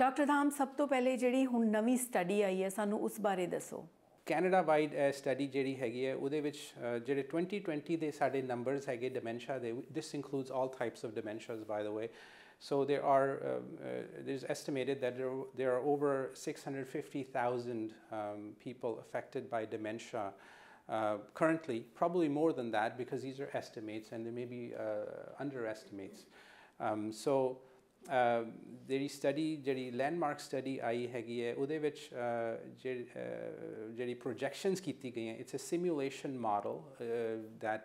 Doctor ਧਾਮ ਸਭ ਤੋਂ ਪਹਿਲੇ ਜਿਹੜੀ ਹੁਣ ਨਵੀਂ ਸਟੱਡੀ ਆਈ ਹੈ ਸਾਨੂੰ ਉਸ ਬਾਰੇ ਦੱਸੋ। ਕੈਨੇਡਾ ਵਾਈਡ ਸਟੱਡੀ ਜਿਹੜੀ ਹੈਗੀ ਹੈ ਉਹਦੇ ਵਿੱਚ ਜਿਹੜੇ 2020 ਦੇ ਸਾਡੇ ਨੰਬਰਸ ਹੈਗੇ ਡਿਮੈਂਸ਼ੀਆ ਦੇ, this includes all types of dementias by the way, so there are there is estimated that there are over 650,000 people affected by dementia currently, probably more than that because these are estimates and they may be underestimates. So ਜਿਹੜੀ study ਜਿਹੜੀ landmark study ਆਈ ਹੈਗੀ ਹੈ ਉਹਦੇ ਵਿੱਚ ਜਿਹੜੀ projections ਕੀਤੀ ਗਈਆਂ, it's a simulation model that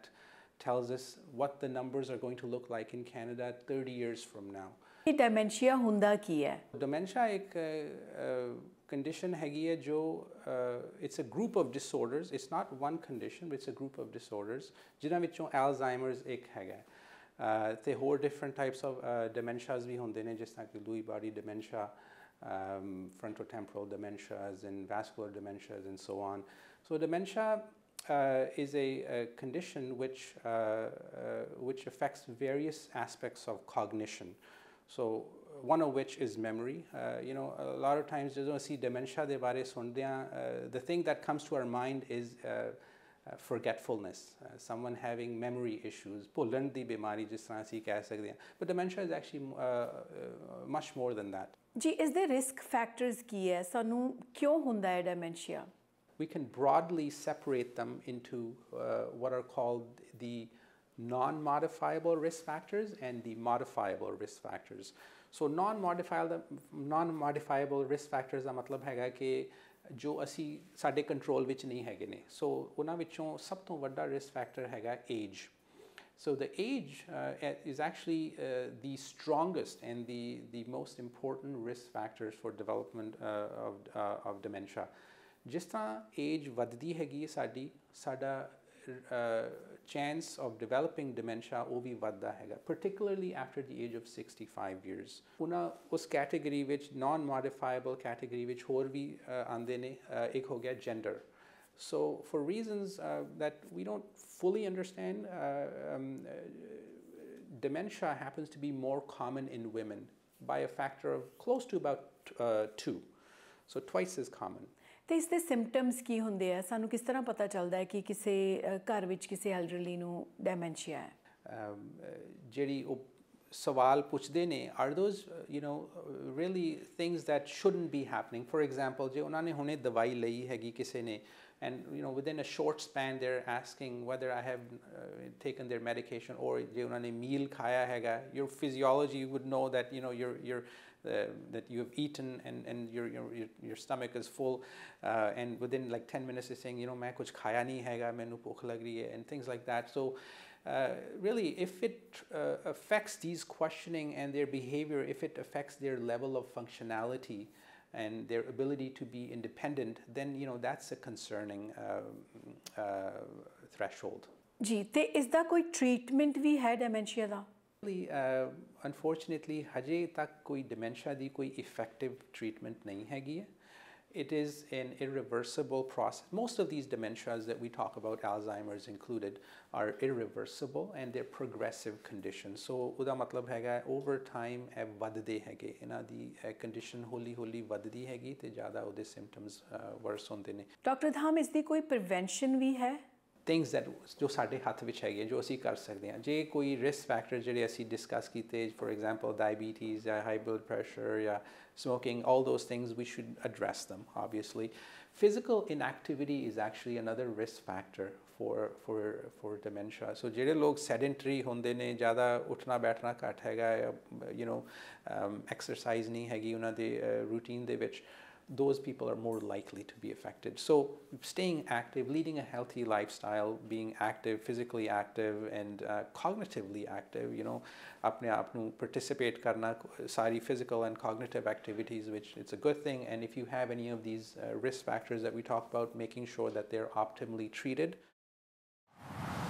tells us what the numbers are going to look like in Canada 30 years from now. ਇਹ ਡਿਮੈਂਸ਼ੀਆ ਹੁੰਦਾ ਕੀ ਹੈ? ਡਿਮੈਂਸ਼ੀਆ ਇੱਕ ਕੰਡੀਸ਼ਨ ਹੈਗੀ ਹੈ ਜੋ it's a group of disorders, it's not one condition but it's a group of disorders ਜਿਨ੍ਹਾਂ ਵਿੱਚੋਂ Alzheimer's ਇੱਕ ਹੈਗਾ ਤੇ ਹੋਰ ਡਿਫਰੈਂਟ ਟਾਈਪਸ ਆਫ ਡਿਮੈਂਸ਼ੀਆਜ਼ ਵੀ ਹੁੰਦੇ ਨੇ ਜਿਸ ਤਰ੍ਹਾਂ ਕਿ Lewy body dementia, frontotemporal dementias and vascular dementias and so on. So dementia is a condition which affects various aspects of cognition. So one of which is memory. You know, a lot of times when we see dementia de bare sundeyan, the thing that comes to our mind is forgetfulness, someone having memory issues, bhulan di bimari jis tarah se keh sakde hain, but dementia is actually much more than that. Ji, is there risk factors ki hai, sanu kyon hunda hai dementia? We can broadly separate them into what are called the non-modifiable risk factors and the modifiable risk factors. So non-modifiable risk factors ਦਾ matlab hai ki jo assi sade control vich nahi hege ne, so unna vichon sab to vadda risk factor hai age. So the age is actually the strongest and the most important risk factors for development of dementia. ਜਿਸ ਤਰ੍ਹਾਂ age ਵੱਧਦੀ ਹੈਗੀ ਹੈ ਸਾਡਾ chance of developing dementia ਉਹ ਵੀ ਵੱਧਦਾ ਹੈਗਾ, particularly after the age of 65 years. ਉਹਨਾਂ ਉਸ ਕੈਟੇਗਰੀ ਵਿੱਚ ਨਾਨ ਮੋਡੀਫਾਈਏਬਲ ਕੈਟੇਗਰੀ ਵਿੱਚ ਹੋਰ ਵੀ ਆਉਂਦੇ ਨੇ, ਇੱਕ ਹੋ ਗਿਆ gender. So for reasons that we don't fully understand dementia happens to be more common in women by a factor of close to about 2, so twice is common. तो इसके सिम्पटम्स की होंगे है, सानू किस तरह पता चलता है कि किसी घर में किसी एल्डरली नू डेमेंशिया है? जेडी सवाल पूछते ने, are those you know really things that shouldn't be happening. For example जो उन्होंने हुणे दवाई लई हैगी किसी ने, and you know within a short span they're asking whether I have taken their medication or je unhone meal khaya hai, your physiology would know that you know that you have eaten and your stomach is full, and within like 10 minutes is saying, you know, main kuch khaya nahi hai ga, mainu bhook lag rahi hai, and things like that. So really if it affects these questioning and their behavior, if it affects their level of functionality and their ability to be independent, then you know that's a concerning threshold. जी, ते इस दा कोई treatment भी है dementia दा? Unfortunately, हजे तक कोई dementia दी कोई effective treatment नहीं हैगी है। It is an irreversible process. Most of these dementias that we talk about, Alzheimer's included, are irreversible and they're progressive conditions. So uda matlab hai ga over time eh vadde hege, ina di condition holi holi vaddi hegi te jyada ode symptoms worse hunde ne. Dr. Dham, is di koi prevention bhi hai? Things that jo sade hath vich hai jo assi kar sakde ha, je koi risk factor jehde assi discuss kite, for example diabetes ya high blood pressure ya smoking, all those things we should address them. Obviously physical inactivity is actually another risk factor for dementia. So jehde log sedentary hunde ne, zyada uthna baithna ghat hai ga, you know exercise nahi hegi unna de routine de vich, those people are more likely to be affected. So staying active, leading a healthy lifestyle, being active, physically active and cognitively active, you know, apne aap nu participate karna sari physical and cognitive activities, which it's a good thing. And if you have any of these risk factors that we talk about, making sure that they're optimally treated.